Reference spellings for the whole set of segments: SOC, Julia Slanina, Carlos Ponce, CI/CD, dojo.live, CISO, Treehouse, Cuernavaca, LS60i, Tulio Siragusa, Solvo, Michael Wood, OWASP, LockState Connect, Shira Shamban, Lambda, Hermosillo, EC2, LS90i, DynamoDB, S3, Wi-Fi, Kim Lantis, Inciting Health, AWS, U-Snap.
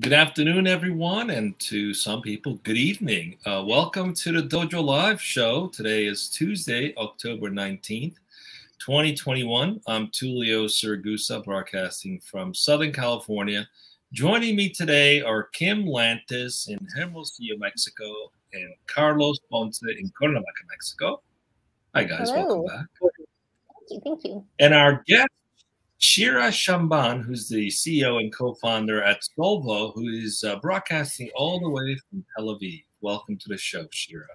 Good afternoon, everyone, and to some people, good evening. Welcome to the Dojo Live show. Today is Tuesday, October 19th, 2021. I'm Tulio Siragusa, broadcasting from Southern California. Joining me today are Kim Lantis in Hermosillo, Mexico, and Carlos Ponce in Cuernavaca, Mexico. Hi, guys. Hello. Welcome back. Thank you. Thank you. And our guest, Shira Shamban, who's the CEO and co-founder at Solvo, who is broadcasting all the way from Tel Aviv. Welcome to the show, Shira.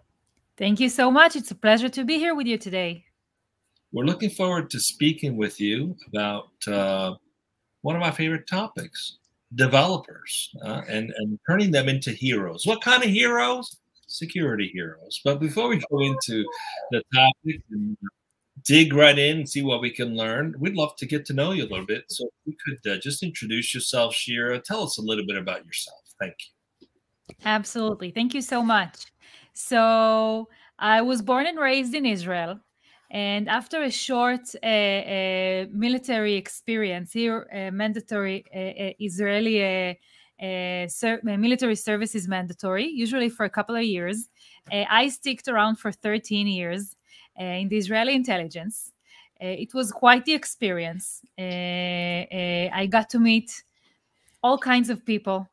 Thank you so much. It's a pleasure to be here with you today. We're looking forward to speaking with you about one of my favorite topics, developers, and turning them into heroes. What kind of heroes? Security heroes. But before we go into the topic and dig right in and see what we can learn, we'd love to get to know you a little bit. So if you could just introduce yourself, Shira. Tell us a little bit about yourself. Thank you. Absolutely. Thank you so much. So I was born and raised in Israel. And after a short military experience here, mandatory Israeli military service is mandatory, usually for a couple of years. I sticked around for 13 years. In the Israeli intelligence. It was quite the experience. I got to meet all kinds of people.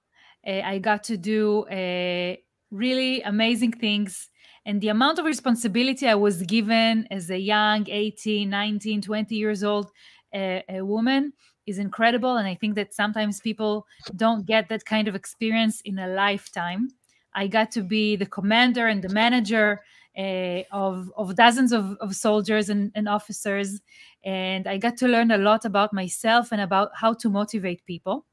I got to do really amazing things. And the amount of responsibility I was given as a young 18, 19, 20 years old woman is incredible. And I think that sometimes people don't get that kind of experience in a lifetime. I got to be the commander and the manager of dozens of soldiers and officers. And I got to learn a lot about myself and about how to motivate people.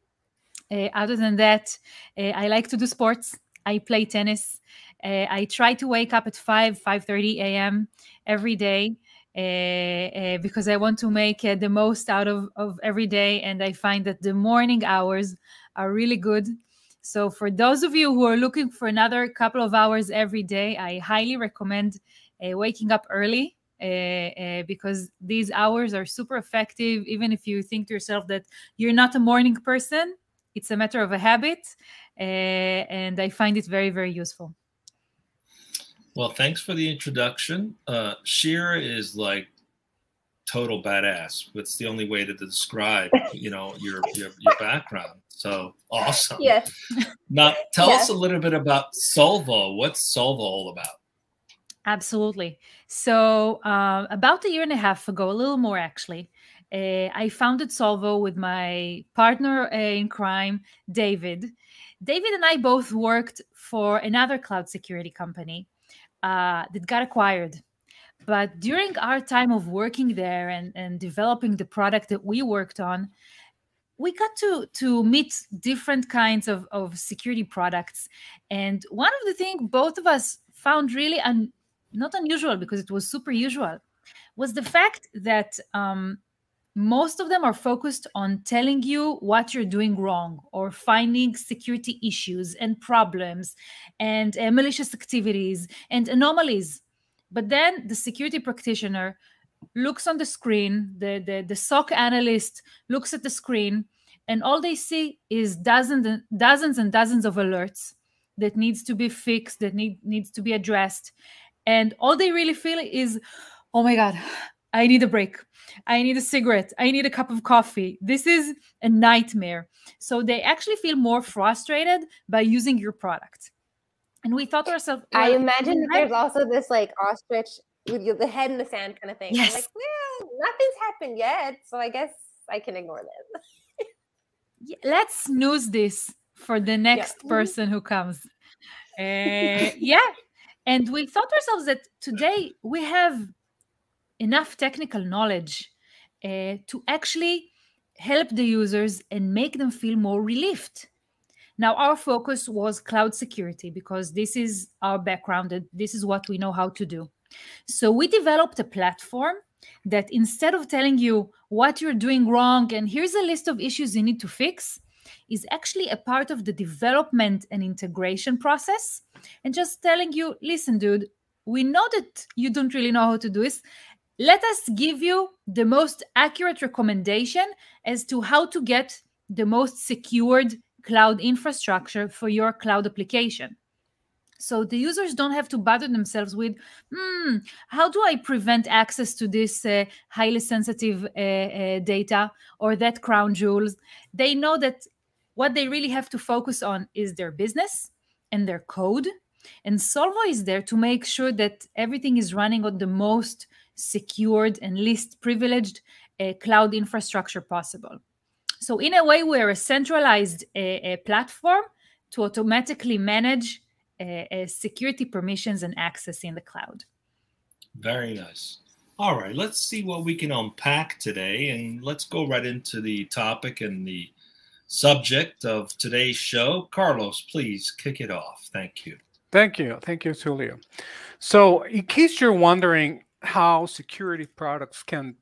Other than that, I like to do sports. I play tennis. I try to wake up at 5:30 a.m. every day because I want to make the most out of every day. And I find that the morning hours are really good. So for those of you who are looking for another couple of hours every day, I highly recommend waking up early because these hours are super effective. Even if you think to yourself that you're not a morning person, it's a matter of a habit. And I find it very, very useful. Well, thanks for the introduction. Shira is like total badass. That's the only way to describe, you know, your background. So awesome. Yes. Now, tell us a little bit about Solvo. What's Solvo all about? Absolutely. So about a year and a half ago, a little more actually, I founded Solvo with my partner in crime, David. David and I both worked for another cloud security company that got acquired. But during our time of working there and developing the product that we worked on, we got to meet different kinds of security products. And one of the things both of us found really not unusual, because it was super usual, was the fact that most of them are focused on telling you what you're doing wrong or finding security issues and problems and malicious activities and anomalies. But then the security practitioner looks on the screen, the SOC analyst looks at the screen, and all they see is dozens and dozens of alerts that needs to be fixed, that needs to be addressed. And all they really feel is, oh my God, I need a break. I need a cigarette. I need a cup of coffee. This is a nightmare. So they actually feel more frustrated by using your product. And we thought to ourselves, I imagine there's also this like ostrich with the head in the sand kind of thing. Yes. I'm like, well, nothing's happened yet, so I guess I can ignore this. Let's snooze this for the next person who comes. And we thought to ourselves that today we have enough technical knowledge to actually help the users and make them feel more relieved. Now, our focus was cloud security because this is our background and this is what we know how to do. So we developed a platform that instead of telling you what you're doing wrong and here's a list of issues you need to fix, is actually a part of the development and integration process and just telling you, listen, dude, we know that you don't really know how to do this. Let us give you the most accurate recommendation as to how to get the most secured cloud infrastructure for your cloud application. So the users don't have to bother themselves with, how do I prevent access to this highly sensitive data or that crown jewels? They know that what they really have to focus on is their business and their code. And Solvo is there to make sure that everything is running on the most secured and least privileged cloud infrastructure possible. So in a way, we're a centralized platform to automatically manage security permissions and access in the cloud. Very nice. All right, let's see what we can unpack today, and let's go right into the topic and the subject of today's show. Carlos, please kick it off. Thank you. Thank you. Thank you, Tulio. So in case you're wondering how security products can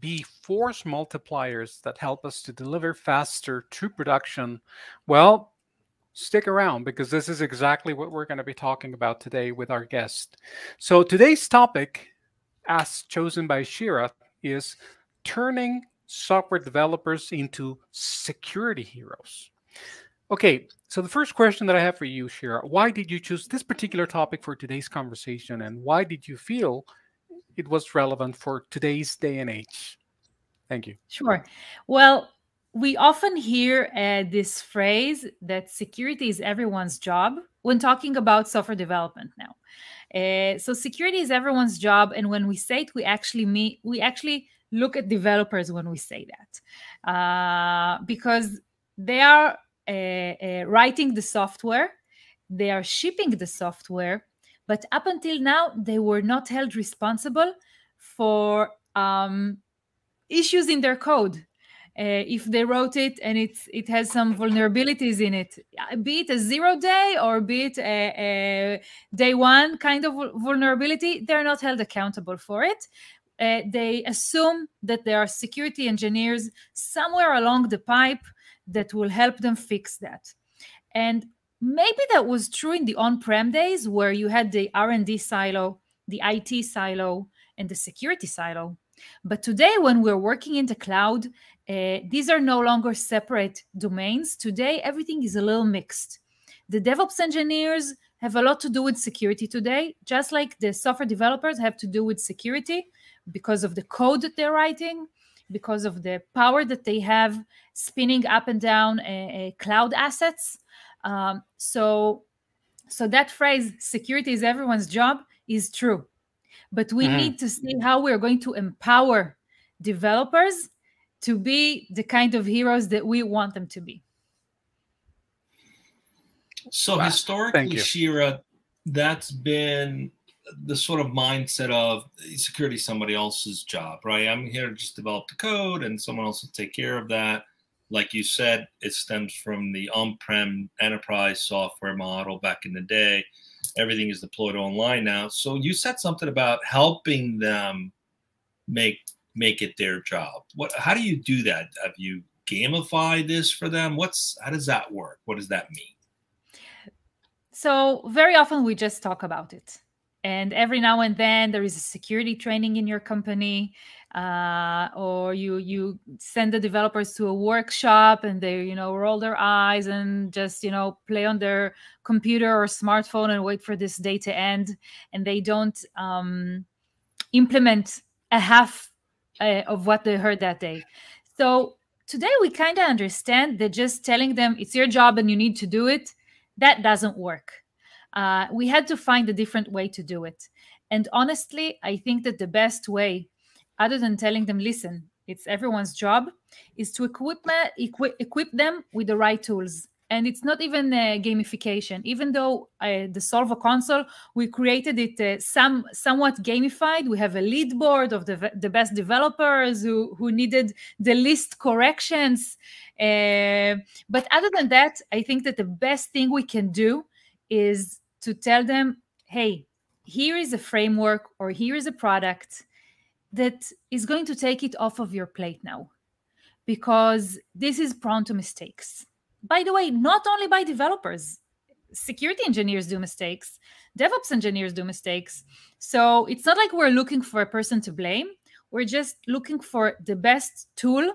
be force multipliers that help us to deliver faster to production, well, stick around, because this is exactly what we're going to be talking about today with our guest. So today's topic, as chosen by Shira, is turning software developers into security heroes. Okay, so the first question that I have for you, Shira, why did you choose this particular topic for today's conversation, and why did you feel it was relevant for today's day and age? Thank you. Sure. Well, we often hear this phrase that security is everyone's job when talking about software development now. So security is everyone's job, and when we say it, we actually look at developers when we say that, because they are writing the software, they are shipping the software, but up until now they were not held responsible for issues in their code. If they wrote it and it has some vulnerabilities in it, be it a 0-day or be it a day one kind of vulnerability, they're not held accountable for it. They assume that there are security engineers somewhere along the pipe that will help them fix that. And maybe that was true in the on-prem days, where you had the R&D silo, the IT silo, and the security silo. But today, when we're working in the cloud, these are no longer separate domains. Today, everything is a little mixed. The DevOps engineers have a lot to do with security today, just like the software developers have to do with security because of the code that they're writing, because of the power that they have spinning up and down cloud assets. So that phrase, security is everyone's job, is true. But we need to see how we're going to empower developers to be the kind of heroes that we want them to be. So historically, Shira, that's been the sort of mindset of security is somebody else's job, right? I'm here to just develop the code and someone else will take care of that. Like you said, it stems from the on-prem enterprise software model back in the day. Everything is deployed online now. So you said something about helping them make it their job. How do you do that? Have you gamified this for them? How does that work? What does that mean? So very often we just talk about it. And every now and then there is a security training in your company, or you send the developers to a workshop and they, roll their eyes and just, play on their computer or smartphone and wait for this day to end. And they don't implement a half of what they heard that day. So today we kind of understand that just telling them it's your job and you need to do it, that doesn't work. We had to find a different way to do it. And honestly, I think that the best way, other than telling them, listen, it's everyone's job, is to equip them with the right tools. And it's not even gamification. Even though the Solvo console, we created it somewhat gamified. We have a lead board of the best developers who needed the least corrections. But other than that, I think that the best thing we can do is to tell them, hey, here is a framework or here is a product that is going to take it off of your plate now, because this is prone to mistakes. By the way, not only by developers, security engineers do mistakes, DevOps engineers do mistakes. So it's not like we're looking for a person to blame. We're just looking for the best tool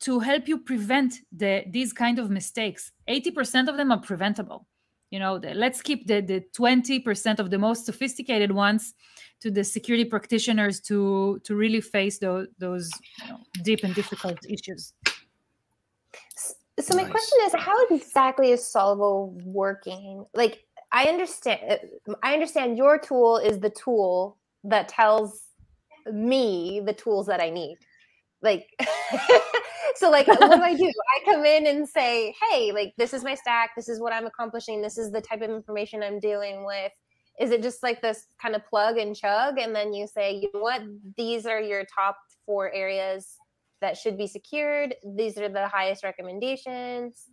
to help you prevent these kind of mistakes. 80% of them are preventable. You know, let's keep the 20% of the most sophisticated ones to the security practitioners to really face those deep and difficult issues. So my question is, how exactly is Solvo working? Like, I understand your tool is the tool that tells me the tools that I need. Like, so like, what do? I come in and say, hey, like, this is my stack. This is what I'm accomplishing. This is the type of information I'm dealing with. Is it just like this kind of plug and chug? And then you say, you know what? These are your top 4 areas that should be secured. These are the highest recommendations.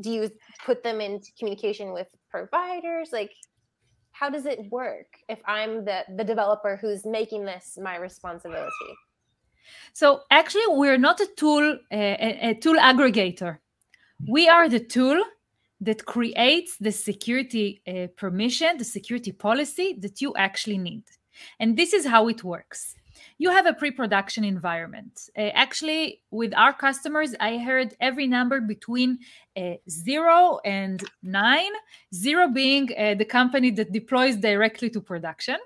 Do you put them into communication with providers? Like, how does it work if I'm the developer who's making this my responsibility? So actually, we're not a tool, a tool aggregator. We are the tool that creates the security permission, the security policy that you actually need. And this is how it works. You have a pre-production environment. Actually, with our customers, I heard every number between 0 and 9, 0 being the company that deploys directly to production,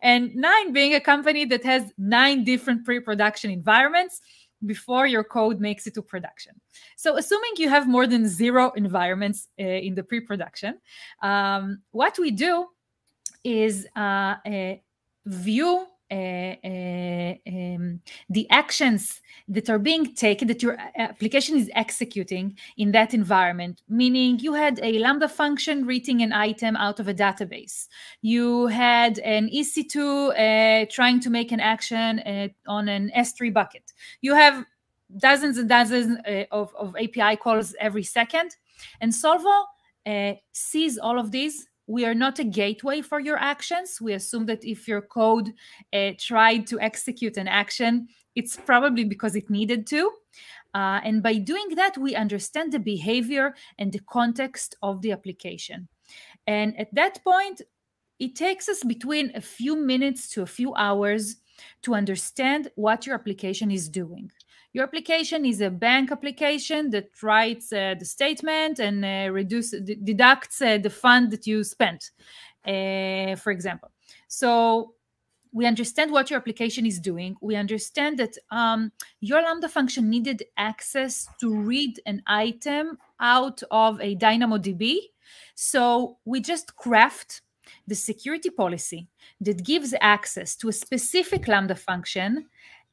and 9 being a company that has 9 different pre-production environments before your code makes it to production. So assuming you have more than 0 environments in the pre-production, what we do is view the actions that are being taken, that your application is executing in that environment, meaning you had a Lambda function reading an item out of a database. You had an EC2 trying to make an action on an S3 bucket. You have dozens and dozens of API calls every second. And Solvo sees all of these. We are not a gateway for your actions. We assume that if your code tried to execute an action, it's probably because it needed to. And by doing that, we understand the behavior and the context of the application. And at that point, it takes us between a few minutes to a few hours to understand what your application is doing. Your application is a bank application that writes the statement and deducts the fund that you spent, for example. So we understand what your application is doing. We understand that your Lambda function needed access to read an item out of a DynamoDB. So we just craft the security policy that gives access to a specific Lambda function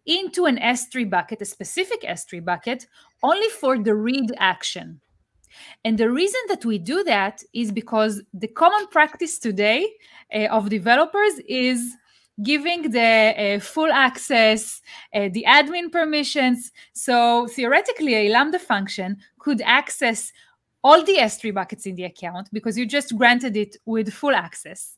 into an S3 bucket, a specific S3 bucket, only for the read action. And the reason that we do that is because the common practice today of developers is giving the full access, the admin permissions. So theoretically, a Lambda function could access all the S3 buckets in the account because you just granted it with full access.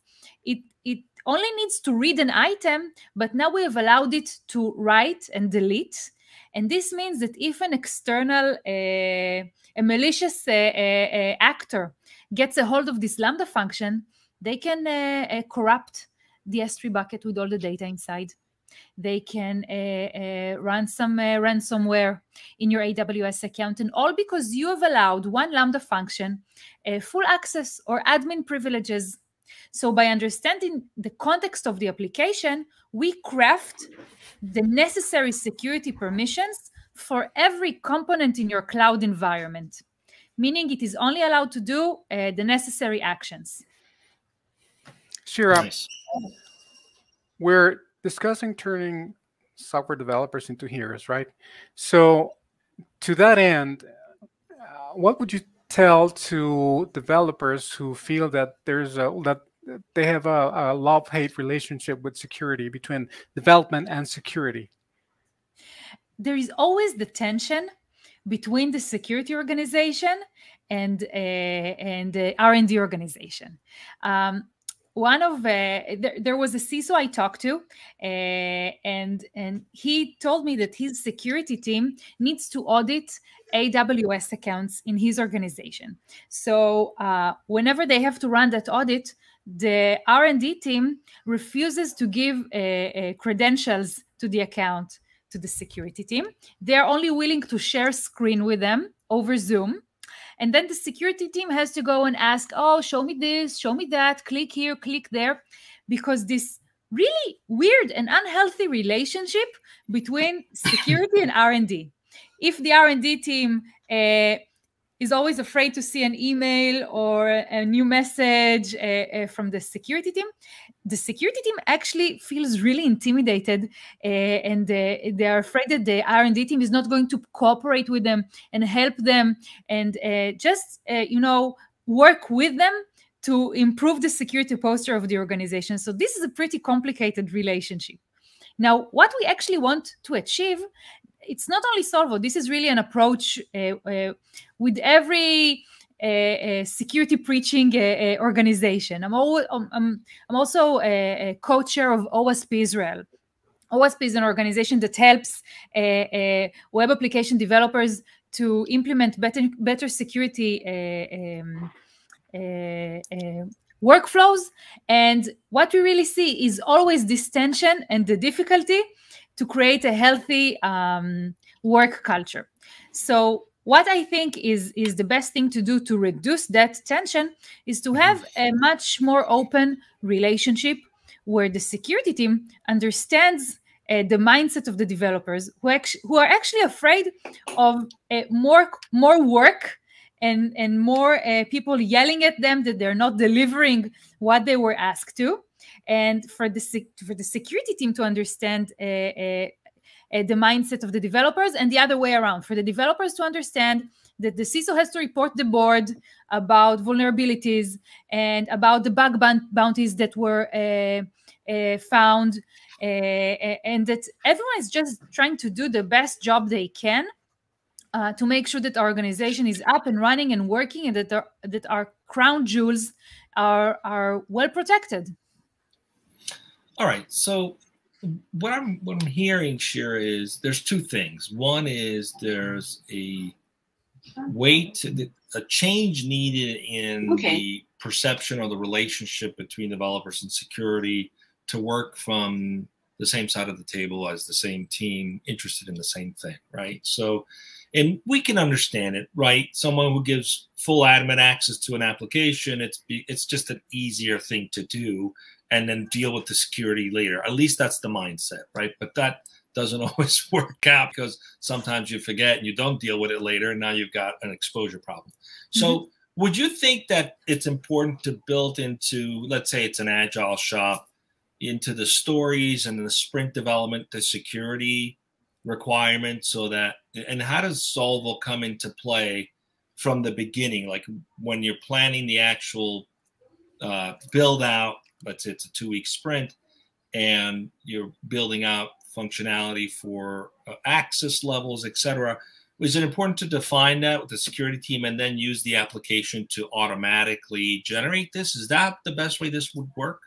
It only needs to read an item, but now we have allowed it to write and delete. And this means that if an external, a malicious actor gets a hold of this Lambda function, they can corrupt the S3 bucket with all the data inside. They can run some ransomware in your AWS account, and all because you have allowed one Lambda function full access or admin privileges. So by understanding the context of the application, we craft the necessary security permissions for every component in your cloud environment, meaning it is only allowed to do the necessary actions. Shira, nice. We're discussing turning software developers into heroes, right? So to that end, what would you tell to developers who feel that they have a love-hate relationship with security, between development and security? There is always the tension between the security organization and the R&D organization. One of there was a CISO I talked to, and he told me that his security team needs to audit AWS accounts in his organization. So whenever they have to run that audit, the R&D team refuses to give credentials to the account to the security team. They are only willing to share screen with them over Zoom. And then the security team has to go and ask, oh, show me this, show me that, click here, click there, because this really weird and unhealthy relationship between security and R&D. If the R&D team is always afraid to see an email or a new message from the security team actually feels really intimidated and they are afraid that the R&D team is not going to cooperate with them and help them and just, you know, work with them to improve the security posture of the organization. So this is a pretty complicated relationship. Now, what we actually want to achieve, it's not only Solvo. This is really an approach with every security preaching organization. I'm also a co-chair of OWASP Israel. OWASP is an organization that helps web application developers to implement better security workflows. And what we really see is always this tension and the difficulty to create a healthy work culture. So what I think is the best thing to do to reduce that tension is to have a much more open relationship where the security team understands the mindset of the developers who are actually afraid of more work and more people yelling at them that they're not delivering what they were asked to. And for the security team to understand the mindset of the developers, and the other way around, for the developers to understand that the CISO has to report the board about vulnerabilities and about the bug bounties that were found, and that everyone is just trying to do the best job they can to make sure that our organization is up and running and working, and that our crown jewels are well protected. All right, so what I'm hearing, Shira, is there's two things. One is there's a change needed in the perception or the relationship between developers and security to work from the same side of the table as the same team interested in the same thing, right? So, and we can understand it, right? Someone who gives full admin access to an application, it's just an easier thing to do, and then deal with the security later. At least that's the mindset, right? But that doesn't always work out because sometimes you forget and you don't deal with it later, and now you've got an exposure problem. So would you think that it's important to build into, let's say it's an agile shop, into the stories and the sprint development, the security requirements, so that, and how does Solvo come into play from the beginning? Like when you're planning the actual build out, let's say it's a 2-week sprint and you're building out functionality for access levels, et cetera. Is it important to define that with the security team and then use the application to automatically generate this? Is that the best way this would work?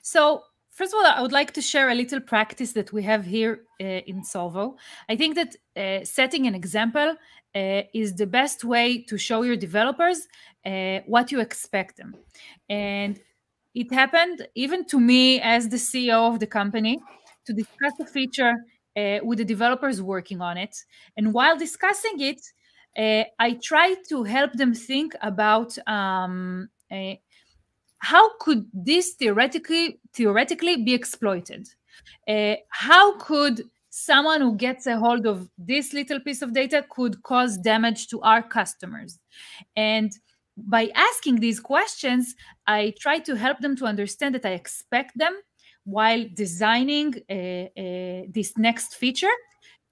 So first of all, I would like to share a little practice that we have here in Solvo. I think that setting an example is the best way to show your developers what you expect them. And it happened even to me as the CEO of the company to discuss a feature with the developers working on it. And while discussing it, I tried to help them think about how could this theoretically be exploited? How could someone who gets a hold of this little piece of data could cause damage to our customers? And by asking these questions, I try to help them to understand that I expect them, while designing this next feature,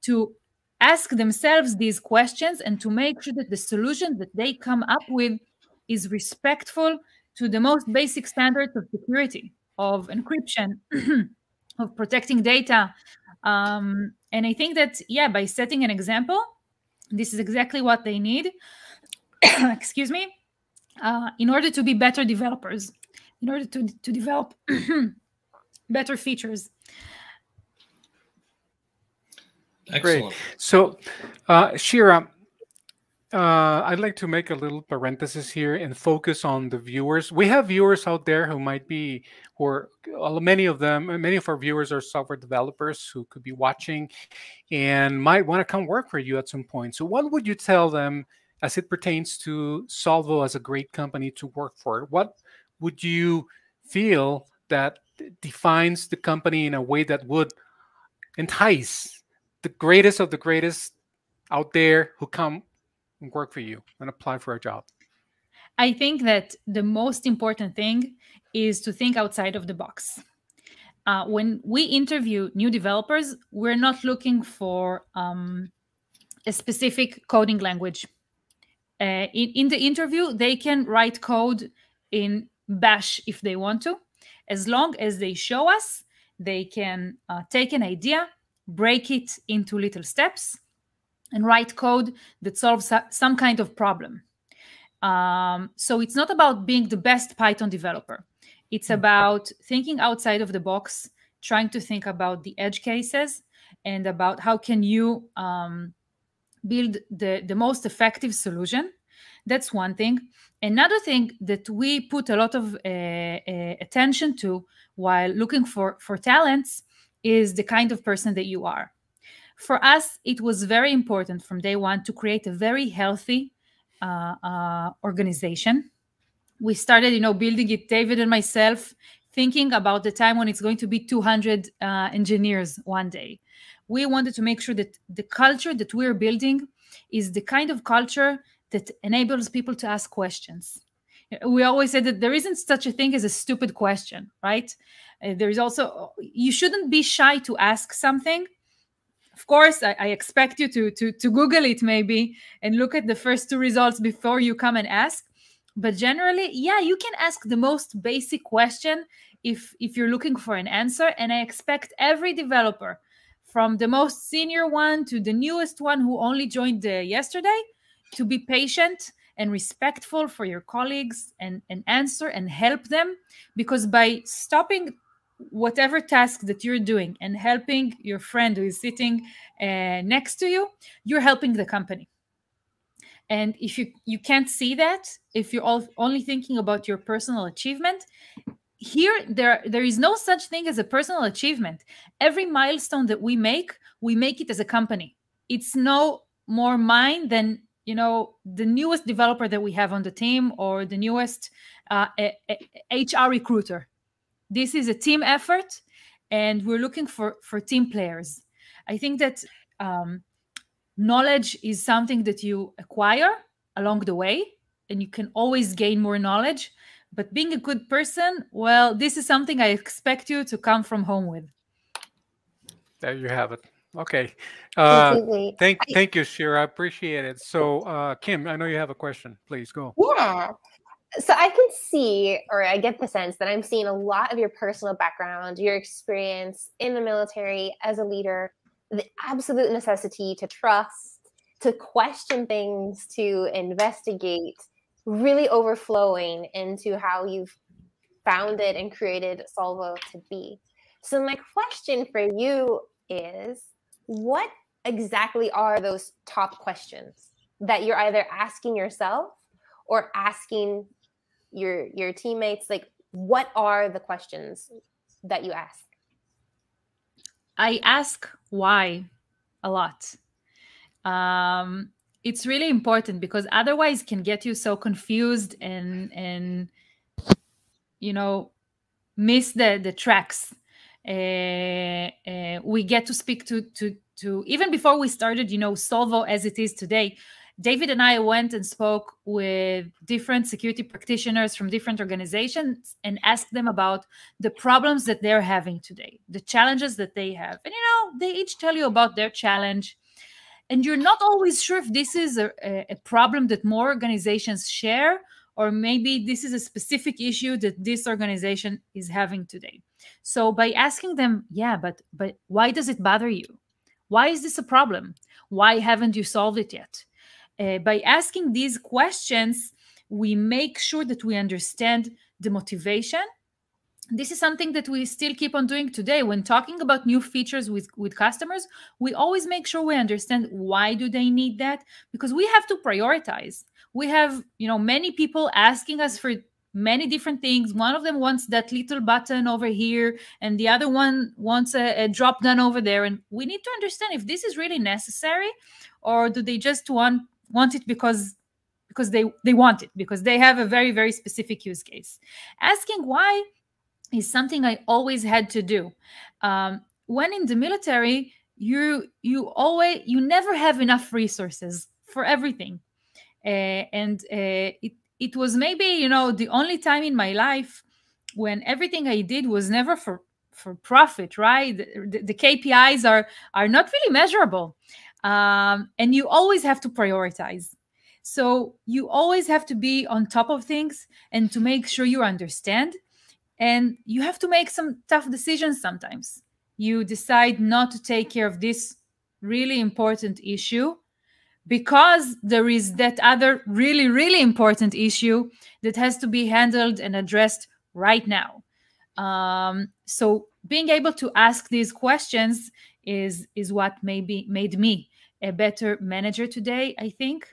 to ask themselves these questions and to make sure that the solution that they come up with is respectful to the most basic standards of security, of encryption, of protecting data. And I think that, yeah, by setting an example, this is exactly what they need. Excuse me. In order to be better developers, in order to develop better features. Excellent. Great. So, Shira, I'd like to make a little parenthesis here and focus on the viewers. We have viewers out there who might be, or many of them, many of our viewers are software developers who could be watching and might want to come work for you at some point. So what would you tell them as it pertains to Solvo as a great company to work for? What would you feel that defines the company in a way that would entice the greatest of the greatest out there who come and work for you and apply for a job? I think that the most important thing is to think outside of the box. When we interview new developers, we're not looking for a specific coding language. In the interview, they can write code in Bash if they want to. As long as they show us, they can take an idea, break it into little steps, and write code that solves some kind of problem. So it's not about being the best Python developer. It's about thinking outside of the box, trying to think about the edge cases and about how can you build the most effective solution. That's one thing. Another thing that we put a lot of attention to while looking for talents is the kind of person that you are. For us, it was very important from day one to create a very healthy organization. We started, building it, David and myself, thinking about the time when it's going to be 200 engineers one day. We wanted to make sure that the culture that we're building is the kind of culture that enables people to ask questions. We always said that there isn't such a thing as a stupid question, right? There is also, you shouldn't be shy to ask something. Of course, I expect you to Google it maybe and look at the first two results before you come and ask. But generally, yeah, you can ask the most basic question if you're looking for an answer. And I expect every developer, from the most senior one to the newest one who only joined yesterday, to be patient and respectful for your colleagues and answer and help them. Because by stopping whatever task that you're doing and helping your friend who is sitting next to you, you're helping the company. And if you can't see that, if you're only thinking about your personal achievement, here there is no such thing as a personal achievement. Every milestone that we make it as a company. It's no more mine than the newest developer that we have on the team or the newest HR recruiter. This is a team effort, and we're looking for team players. I think that knowledge is something that you acquire along the way, and you can always gain more knowledge. But being a good person, well, this is something I expect you to come from home with. There you have it. Okay. Thank you, Shira. I appreciate it. So, Kim, I know you have a question. Please go. Yeah. So I can see, or I get the sense that I'm seeing a lot of your personal background, your experience in the military as a leader, the absolute necessity to trust, to question things, to investigate, really overflowing into how you've founded and created Solvo to be. So my question for you is, what exactly are those top questions that you're either asking yourself or asking your teammates? Like, what are the questions that you ask? I ask why a lot. It's really important, because otherwise it can get you so confused and miss the tracks. We get to speak to even before we started, Solvo as it is today, David and I went and spoke with different security practitioners from different organizations and asked them about the problems that they're having today, the challenges that they have. And, they each tell you about their challenge. And you're not always sure if this is a problem that more organizations share, or maybe this is a specific issue that this organization is having today. So by asking them, yeah, but why does it bother you? Why is this a problem? Why haven't you solved it yet? By asking these questions, we make sure that we understand the motivation this is something that we still keep on doing today. When talking about new features with customers, we always make sure we understand why do they need that, because we have to prioritize. We have, you know, many people asking us for many different things. One of them wants that little button over here, and the other one wants a drop down over there. And we need to understand if this is really necessary, or do they just want it because they want it, because they have a very, very specific use case. Asking why is something I always had to do. When in the military, you never have enough resources for everything. It was maybe, you know, the only time in my life when everything I did was never for profit, right? The KPIs are not really measurable. And you always have to prioritize. So you always have to be on top of things and to make sure you understand. And you have to make some tough decisions sometimes. You decide not to take care of this really important issue because there is that other really, really important issue that has to be handled and addressed right now. So being able to ask these questions is what maybe made me a better manager today, I think,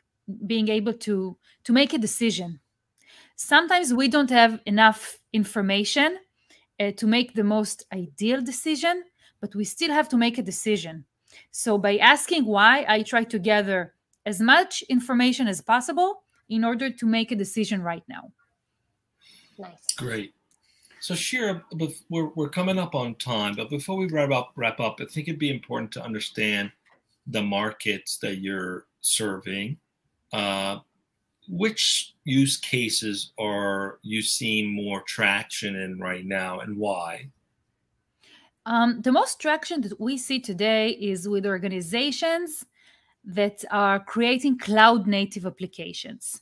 being able to make a decision. Sometimes we don't have enough information to make the most ideal decision, but we still have to make a decision. So by asking why, I try to gather as much information as possible in order to make a decision right now. Nice. Great. So Shira, we're coming up on time, but before we wrap up, I think it'd be important to understand the markets that you're serving. Which use cases are you seeing more traction in right now, and why? The most traction that we see today is with organizations that are creating cloud-native applications.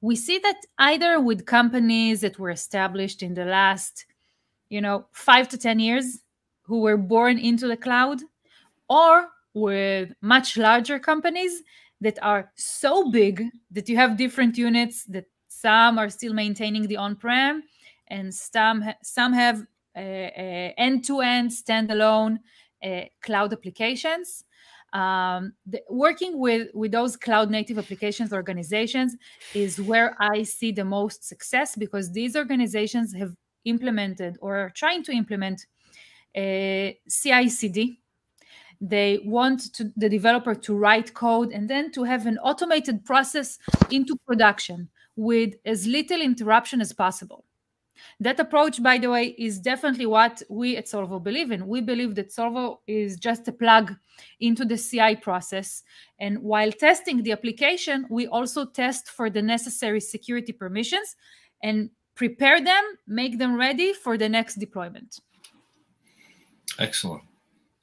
We see that either with companies that were established in the last, you know, 5 to 10 years, who were born into the cloud, or with much larger companies that are so big that you have different units, that some are still maintaining the on-prem and some have end-to-end standalone cloud applications. Working with those cloud-native applications organizations is where I see the most success, because these organizations have implemented or are trying to implement CI/CD. They want the developer to write code and then to have an automated process into production with as little interruption as possible. That approach, by the way, is definitely what we at Solvo believe in. We believe that Solvo is just a plug into the CI process. And while testing the application, we also test for the necessary security permissions and prepare them, make them ready for the next deployment. Excellent.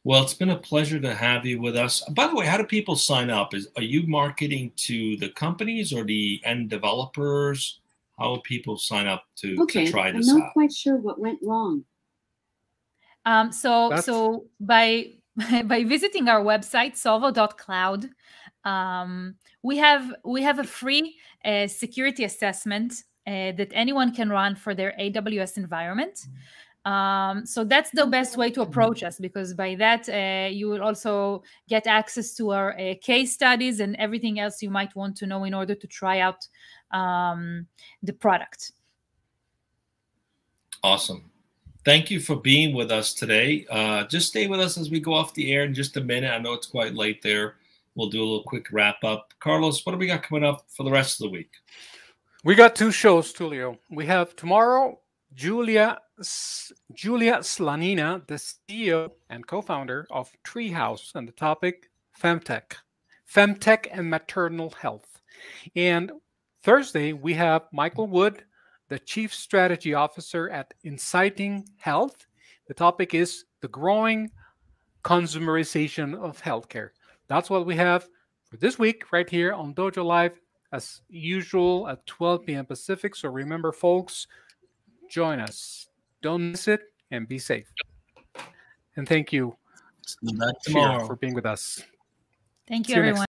Well, it's been a pleasure to have you with us. By the way, how do people sign up? Are you marketing to the companies or the end developers? How will people sign up to try this out? I'm not quite sure what went wrong. So by visiting our website, solvo.cloud, we have a free security assessment that anyone can run for their AWS environment. Mm-hmm. So that's the best way to approach us, because by that you will also get access to our case studies and everything else you might want to know in order to try out the product. Awesome. Thank you for being with us today. Just stay with us as we go off the air in just a minute. I know it's quite late there. We'll do a little quick wrap up. Carlos, what do we got coming up for the rest of the week? We got two shows, Tulio. We have tomorrow, Julia Slanina, the CEO and co-founder of Treehouse, and the topic, Femtech and maternal health. And Thursday, we have Michael Wood, the Chief Strategy Officer at Inciting Health. The topic is the growing consumerization of healthcare. That's what we have for this week right here on Dojo Live, as usual at 12 p.m. Pacific. So remember, folks, join us. Don't miss it, and be safe. And thank you, Shira, for being with us. Thank you, everyone.